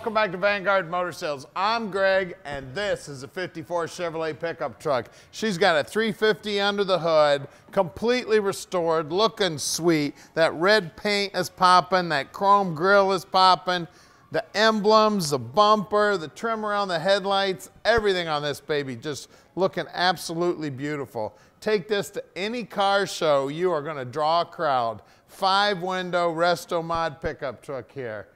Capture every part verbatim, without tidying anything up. Welcome back to Vanguard Motor Sales. I'm Greg, and this is a fifty-four Chevrolet pickup truck. She's got a three fifty under the hood, completely restored, looking sweet. That red paint is popping, that chrome grille is popping, the emblems, the bumper, the trim around the headlights, everything on this baby just looking absolutely beautiful. Take this to any car show, you are going to draw a crowd. Five window resto mod pickup truck here.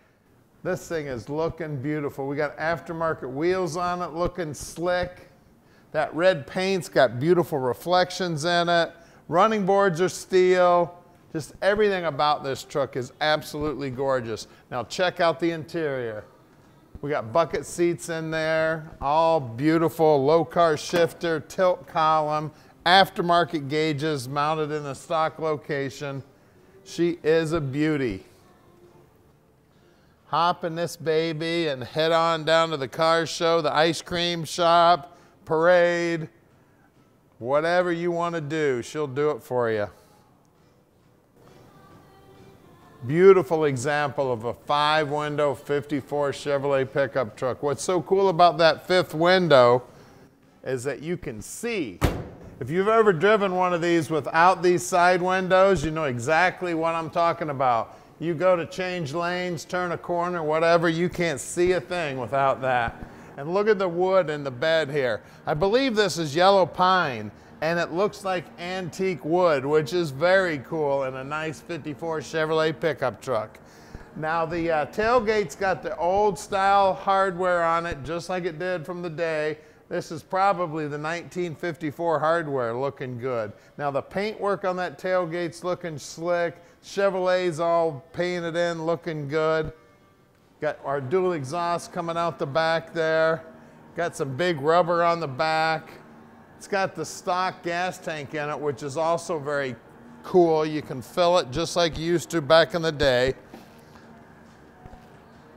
This thing is looking beautiful. We got aftermarket wheels on it, looking slick. That red paint's got beautiful reflections in it. Running boards are steel. Just everything about this truck is absolutely gorgeous. Now check out the interior. We got bucket seats in there, all beautiful, low car shifter, tilt column, aftermarket gauges mounted in the stock location. She is a beauty. Hop in this baby and head on down to the car show, the ice cream shop, parade, whatever you want to do, she'll do it for you. Beautiful example of a five window fifty-four Chevrolet pickup truck. What's so cool about that fifth window is that you can see. If you've ever driven one of these without these side windows, you know exactly what I'm talking about. You go to change lanes, turn a corner, whatever, you can't see a thing without that. And look at the wood in the bed here. I believe this is yellow pine, and it looks like antique wood, which is very cool in a nice fifty-four Chevrolet pickup truck. Now the uh, tailgate's got the old style hardware on it, just like it did from the day. This is probably the nineteen fifty-four hardware, looking good. Now the paintwork on that tailgate's looking slick. Chevrolet's all painted in, looking good. Got our dual exhaust coming out the back there. Got some big rubber on the back. It's got the stock gas tank in it, which is also very cool. You can fill it just like you used to back in the day.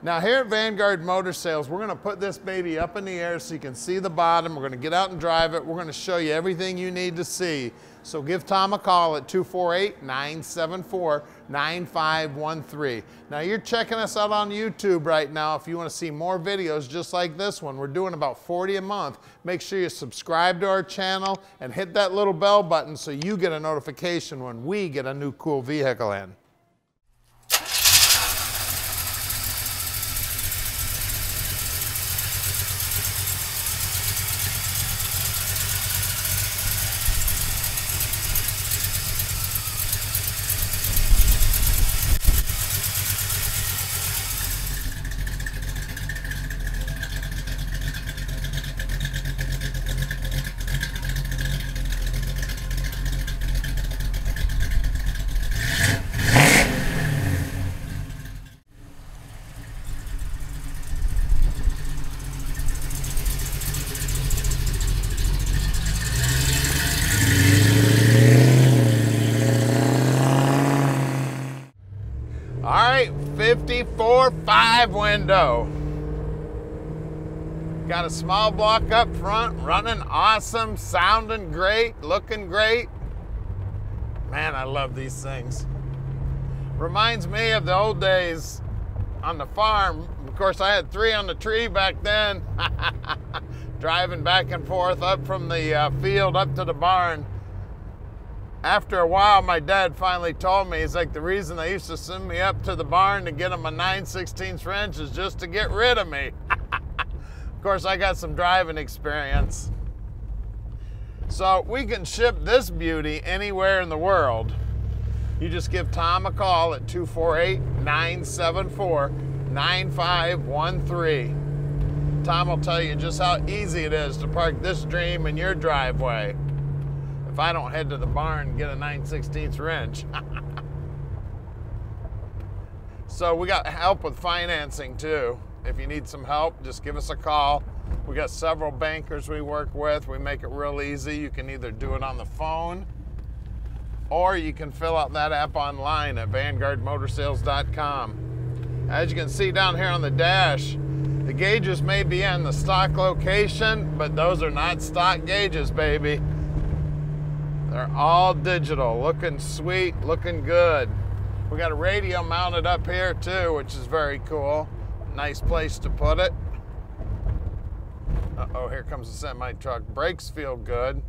Now here at Vanguard Motor Sales, we're going to put this baby up in the air so you can see the bottom. We're going to get out and drive it. We're going to show you everything you need to see. So give Tom a call at two four eight, nine seven four, nine five one three. Now you're checking us out on YouTube right now. If you want to see more videos just like this one, we're doing about forty a month. Make sure you subscribe to our channel and hit that little bell button so you get a notification when we get a new cool vehicle in. fifty-four five window. Got a small block up front, running awesome, sounding great, looking great. Man, I love these things. Reminds me of the old days on the farm. Of course, I had three on the tree back then. Driving back and forth up from the uh, field up to the barn. After a while, my dad finally told me, he's like, the reason they used to send me up to the barn to get them a nine sixteenths wrench is just to get rid of me. Of course, I got some driving experience. So we can ship this beauty anywhere in the world. You just give Tom a call at two four eight, nine seven four, nine five one three. Tom will tell you just how easy it is to park this dream in your driveway. If I don't head to the barn and get a nine sixteenths wrench. So we got help with financing too. If you need some help, just give us a call. We got several bankers we work with. We make it real easy. You can either do it on the phone or you can fill out that app online at vanguard motor sales dot com. As you can see down here on the dash, the gauges may be in the stock location, but those are not stock gauges, baby. They're all digital, looking sweet, looking good. We got a radio mounted up here too, which is very cool. Nice place to put it. Uh-oh, here comes the semi truck. Brakes feel good.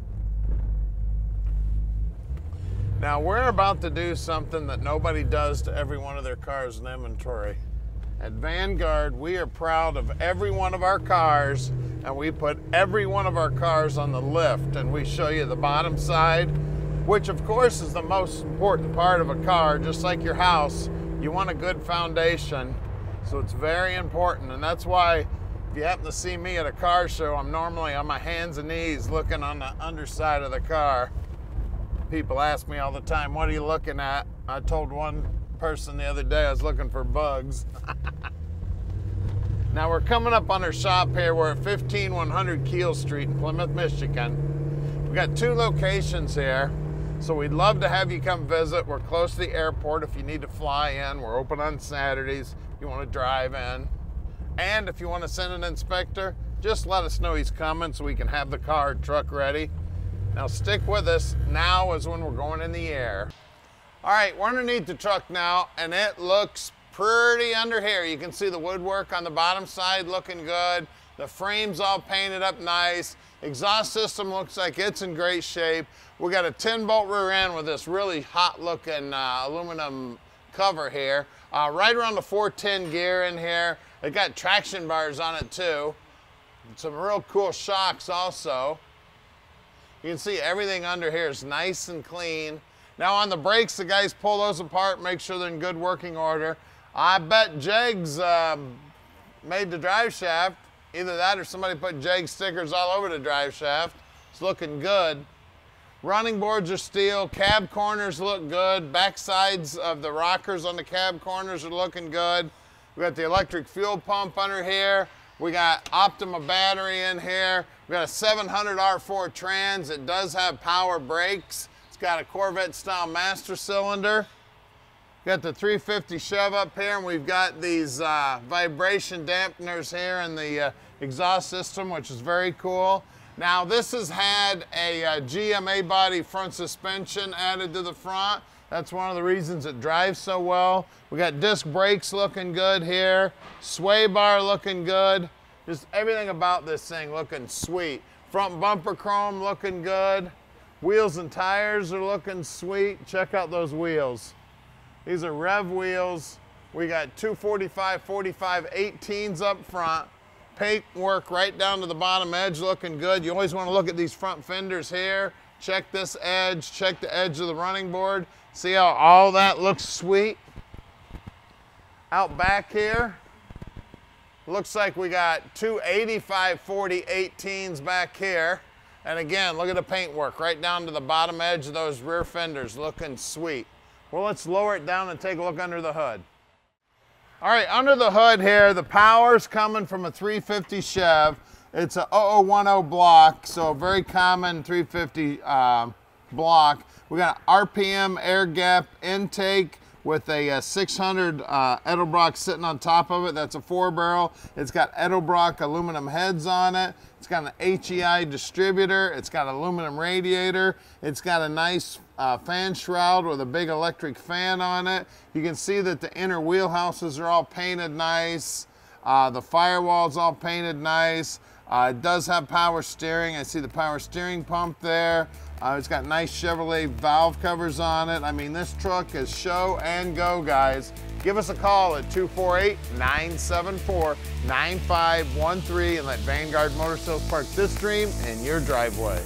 Now we're about to do something that nobody does to every one of their cars in inventory. At Vanguard, we are proud of every one of our cars, and we put every one of our cars on the lift, and we show you the bottom side, which of course is the most important part of a car. Just like your house, you want a good foundation, so it's very important. And that's why if you happen to see me at a car show, I'm normally on my hands and knees looking on the underside of the car. People ask me all the time, what are you looking at? I told one person the other day I was looking for bugs. Now we're coming up on our shop here. We're at fifteen one hundred Keel Street in Plymouth, Michigan. We've got two locations here, so we'd love to have you come visit. We're close to the airport if you need to fly in. We're open on Saturdays if you want to drive in. And if you want to send an inspector, just let us know he's coming so we can have the car truck ready. Now stick with us. Now is when we're going in the air. All right, we're underneath the truck now, and it looks pretty under here. You can see the woodwork on the bottom side looking good. The frame's all painted up nice. Exhaust system looks like it's in great shape. We got a ten bolt rear end with this really hot looking uh, aluminum cover here. Uh, right around the four ten gear in here. It got traction bars on it too. Some real cool shocks also. You can see everything under here is nice and clean. Now on the brakes, the guys pull those apart, make sure they're in good working order. I bet J E G's um, made the drive shaft. Either that or somebody put J E G stickers all over the drive shaft. It's looking good. Running boards are steel, cab corners look good, back sides of the rockers on the cab corners are looking good. We got the electric fuel pump under here. We got Optima battery in here. We got a seven hundred R four trans. It does have power brakes. It's got a Corvette style master cylinder. We got the three fifty Chev up here, and we've got these uh, vibration dampeners here in the uh, exhaust system, which is very cool. Now this has had a uh, G M A body front suspension added to the front. That's one of the reasons it drives so well. We got disc brakes looking good here, sway bar looking good, just everything about this thing looking sweet. Front bumper chrome looking good, wheels and tires are looking sweet. Check out those wheels. These are Rev wheels. We got two forty-five, forty-five, eighteens up front, paintwork right down to the bottom edge looking good. You always want to look at these front fenders here. Check this edge, check the edge of the running board. See how all that looks sweet? Out back here, looks like we got two eighty-five, forty, eighteens back here. And again, look at the paintwork right down to the bottom edge of those rear fenders, looking sweet. Well, let's lower it down and take a look under the hood. All right, under the hood here, the power's coming from a three fifty Chev. It's a oh oh one oh block, so a very common three fifty uh, block. We got an R P M air gap intake with a, a six hundred uh, Edelbrock sitting on top of it. That's a four barrel. It's got Edelbrock aluminum heads on it. It's got an H E I distributor. It's got an aluminum radiator. It's got a nice Uh, fan shroud with a big electric fan on it. You can see that the inner wheelhouses are all painted nice. Uh, the firewall's all painted nice. Uh, it does have power steering. I see the power steering pump there. Uh, it's got nice Chevrolet valve covers on it. I mean, this truck is show and go, guys. Give us a call at two four eight, nine seven four, nine five one three and let Vanguard Motor Sales park this dream in your driveway.